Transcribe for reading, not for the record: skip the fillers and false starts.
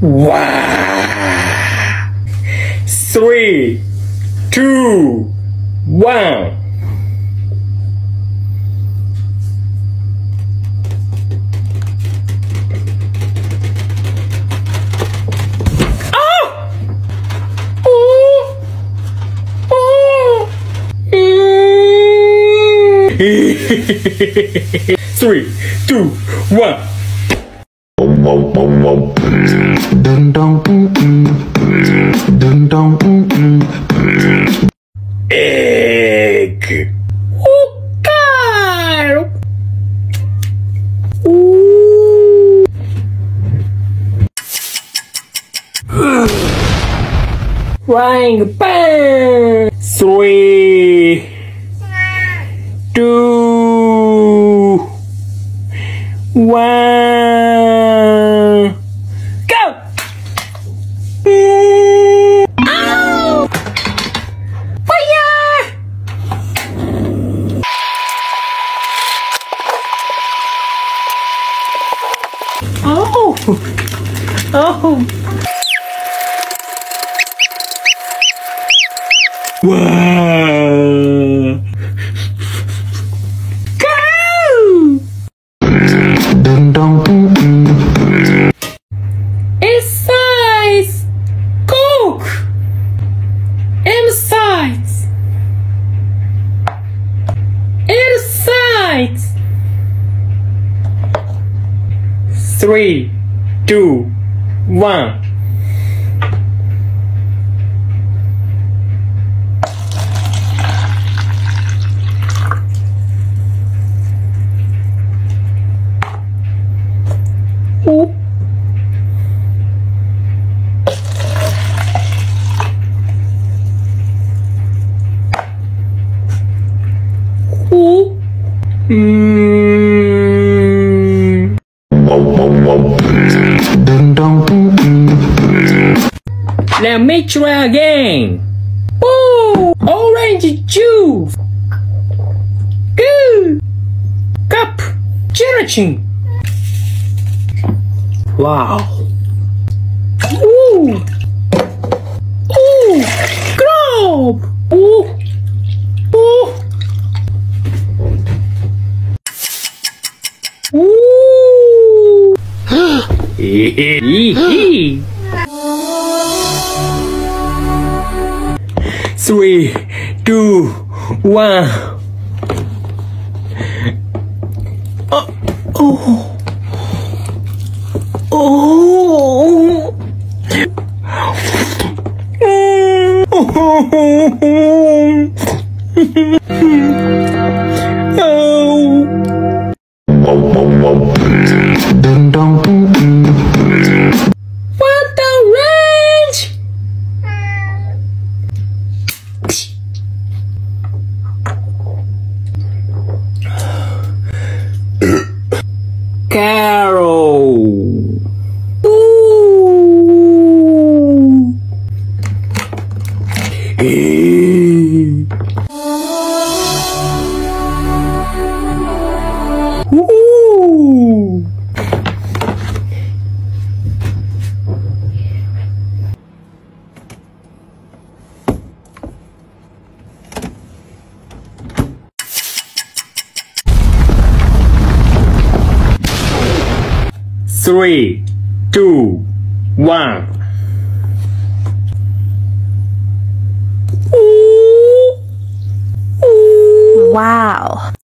Wow! 3, 2, 1. Oh! 3, 2, 1. Egg. Oh, God. Ooh. Frying pan. 3, 2, 1. Go! Ow! Fire! Oh! Oh! Wow! Go! Inside! Cook! Inside! Inside! 3, 2, 1. Ooh. Ooh. Let me try again. Ooh, orange juice. Good. Cup. Chirachin. Wow. Ooh. Ooh. Globe. Ooh. Ooh. Ooh. Hee. 3, 2, 1. Oh. Oh. Oh. What the range? Carol. Ooh. Three, 2, 1. Ooh. Ooh. Wow.